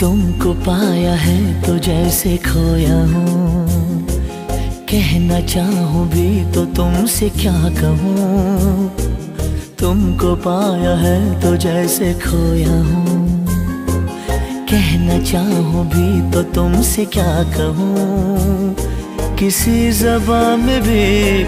तुमको पाया है तो जैसे खोया हूँ, कहना चाहूँ भी तो तुमसे क्या कहूँ। तुमको पाया है तो जैसे खोया हूँ, कहना चाहूँ भी तो तुमसे क्या कहूँ। किसी ज़बान में भी